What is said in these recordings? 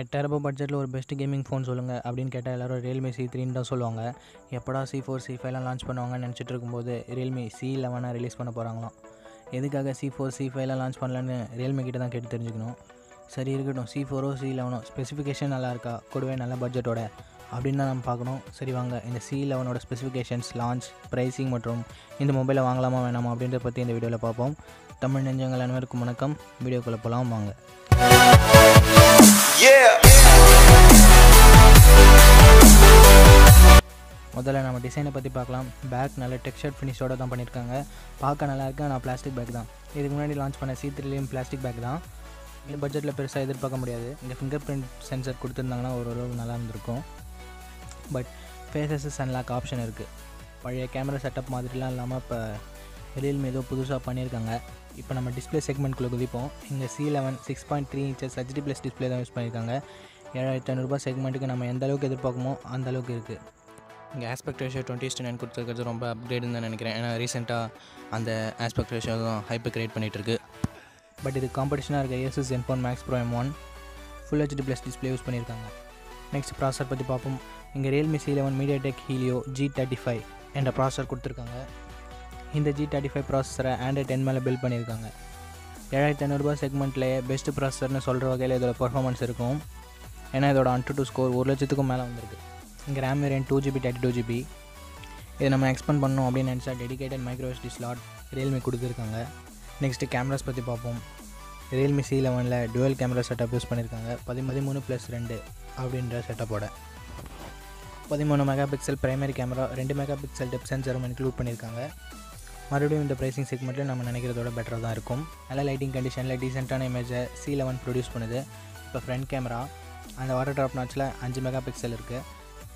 8,000 பட்ஜெட்டில் ஒரு best gaming phone சொல்லுங்கள் அப்படின்னு கேட்டால் எல்லோரும் ரியல்மி C3 தான் சொல்லுவாங்க. எப்படா C4 C5லாம் லான்ச் பண்ணுவாங்கன்னு நினச்சிட்டு இருக்கும்போது ரியல்மி C11 ரிலீஸ் பண்ண போகிறாங்களாம். எதுக்காக C4 C5லாம் லான்ச் பண்ணலான்னு ரியல்மி கிட்ட தான் கேட்டு தெரிஞ்சுக்கணும். சரி இருக்கட்டும், C4ஓ C11ஓ ஸ்பெசிஃபிகேஷன் நல்லா இருக்கா, கூடவே நல்ல பட்ஜெட்டோட அப்படின்னு தான் நம்ம பார்க்கணும். சரி வாங்க, இந்த C11ஓட ஸ்பெசிஃபிகேஷன்ஸ், லான்ச், ப்ரைஸிங் மற்றும் இந்த மொபைலை வாங்கலாமா வேணாமா அப்படின்றத பற்றி இந்த வீடியோவில் பார்ப்போம். தமிழ் நெஞ்சங்கள் அனைவருக்கும் வணக்கம். வீடியோக்குள்ளே போகலாம் வாங்க. முதல்ல நம்ம டிசைனை பற்றி பார்க்கலாம். பேக் நல்ல டெக்ஸ்சர் ஃபினிஷோடு தான் பண்ணியிருக்காங்க. பார்க்க நல்லா இருக்கு. நான் பிளாஸ்டிக் பேக் தான். இதுக்கு முன்னாடி லான்ச் பண்ண C3லேயும் பிளாஸ்டிக் பேக் தான். இந்த பட்ஜெட்டில் பெருசாக எதிர்பார்க்க முடியாது. இங்கே ஃபிங்கர் பிரிண்ட் சென்சர் கொடுத்துருந்தாங்கன்னா ஓரளவு நல்லா இருந்திருக்கும். பட் ஃபேஸஸ் அன்லாக் ஆப்ஷன் இருக்குது. பழைய கேமரா செட்டப் மாதிரிலாம் இல்லாமல் இப்போ ரியல்மி ஏதோ புதுசாக பண்ணியிருக்காங்க. இப்போ நம்ம டிஸ்பிளே செக்மெண்ட்குள்ளே குதிப்போம். இங்கே C11 6.3 inches HD+ டிஸ்பிளே தான் யூஸ் பண்ணியிருக்காங்க. 7,500 செக்மெண்ட்டுக்கு நம்ம எந்த அளவுக்கு எதிர்பார்க்குமோ அந்த அளவுக்கு இருக்குது. இங்கே ஆஸ்பெக்ட் ரேஷியோ 20:9 கொடுத்துருக்கிறது ரொம்ப அப்கிரேடுன்னு தான் நினைக்கிறேன். ஏன்னா ரீசெண்டாக அந்த ஆஸ்பெக்ட் ரேஷியோ தான் ஹைப்பை கிரியேட் பண்ணிகிட்ருக்கு. பட் இது காம்படிஷனாக இருக்க ASUS ZenFone Max Pro M1 full HD+ display use பண்ணியிருக்காங்க. நெக்ஸ்ட் ப்ராசர் பற்றி பார்ப்போம். இங்கே Realme C11 MediaTek Helio G35 என்ற ப்ராசர் கொடுத்துருக்காங்க. இந்த G35 ப்ராசஸரை Android 10 மேலே பில்ட் பண்ணியிருக்காங்க. 7,500 செக்மெண்ட்லேயே பெஸ்ட்டு ப்ராசஸர்னு சொல்கிற வகையில் இதோட பர்ஃபார்மன்ஸ் இருக்கும். ஏன்னா இதோட Antutu ஸ்கோர் 1,00,000க்கும் மேலே வந்திருக்கு. இங்கே RAM வேரியன்ட் 2GB 32GB. இதை நம்ம எக்ஸ்பேண்ட் பண்ணணும் அப்படின்னு நினச்சா டெடிகேட்டட் மைக்ரோஎஸ்டி ஸ்லாட் ரியல்மி கொடுத்துருக்காங்க. நெக்ஸ்ட்டு கேமராஸ் பற்றி பார்ப்போம். ரியல்மி C11ல் டுவல் கேமரா செட்டப் யூஸ் பண்ணியிருக்காங்க. 13+2 அப்படின்ற செட்டப்போட 13 MP primary camera, 2 MP depth சென்சரும் இன்க்ளூட் பண்ணியிருக்காங்க. மறுபடியும் இந்த ப்ரைசிங் செக்மெண்ட்டில் நம்ம நினைக்கிறதோட பெட்டராக தான் இருக்கும். நல்ல லைட்டிங் கண்டிஷனில் டீசெண்டான இமேஜை C11 ப்ரொடியூஸ் பண்ணுது. இப்போ ஃப்ரண்ட் கேமரா அந்த வாட்டர் ட்ராப் நாச்சில் 5 MP இருக்குது.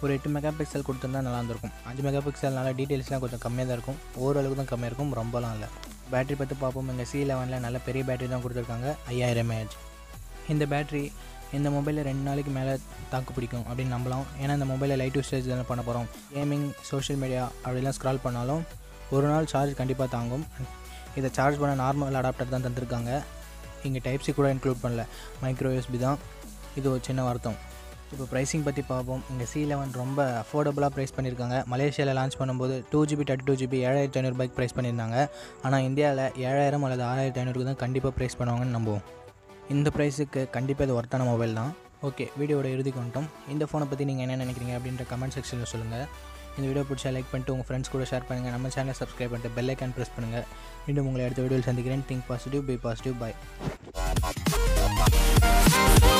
ஒரு 8 MP கொடுத்துருந்தா நல்லா இருந்திருக்கும். 5 MP டீட்டெயில்ஸ்லாம் கொஞ்சம் கம்மியாக தான் இருக்கும். ஓரளவுக்கு தான் கம்மியாக இருக்கும், ரொம்பலாம் இல்லை. பேட்டரி பற்றி பார்ப்போம். இங்கே C11ல் நல்ல பெரிய பேட்டரி தான் கொடுத்துருக்காங்க. 5000 mAh. இந்த பேட்டரி இந்த மொபைலில் 2 நாளைக்கு மேலே தாக்கு பிடிக்கும் அப்படின்னு நம்பலாம். ஏன்னா இந்த மொபைலில் லைட் யூசேஜ் தானே பண்ண போகிறோம். கேமிங், சோஷியல் மீடியா அப்படிலாம் ஸ்க்ரால் பண்ணாலும் ஒரு நாள் சார்ஜ் கண்டிப்பாக தாங்கும். இதை சார்ஜ் பண்ண நார்மல் அடாப்டர் தான் தந்துருக்காங்க. இங்கே டைப்ஸி கூட இன்க்ளூட் பண்ணல, மைக்ரோஎஸ்பி தான். இது ஒரு சின்ன வருத்தம். இப்போ ப்ரைஸிங் பற்றி பார்ப்போம். இங்கே C11 ரொம்ப அஃபோர்டபுளாக ப்ரைஸ் பண்ணியிருக்காங்க. மலேசியாவில் லான்ச் பண்ணும்போது 2GB 32GB 7,500 ப்ரைஸ் பண்ணியிருந்தாங்க. ஆனால் இந்தியாவில் 7,000 அல்லது 6,500 தான் கண்டிப்பாக ப்ரைஸ் பண்ணுவாங்கன்னு நம்புவோம். இந்த ப்ரைஸுக்கு கண்டிப்பாக இது ஒர்த்தான மொபைல் தான். ஓகே, வீடியோட இறுதி கொண்டோம். இந்த ஃபோனை பற்றி நீங்கள் என்ன நினைக்கிறீங்க அப்படின்ற கமெண்ட் செக்ஷனில் சொல்லுங்கள். இந்த வீடியோ பிடிச்சா லைக் பண்ணிட்டு உங்கள் ஃப்ரெண்ட்ஸ் கூட ஷேர் பண்ணுங்கள். நம்ம சேனலை சப்ஸ்கிரைப் பண்ணிட்டு பெல் ஐக்கான் ப்ரெஸ் பண்ணுங்கள். மீண்டும் உங்களை அடுத்த வீடியோவில் சந்திக்கிறேன். Think positive, be positive, bye.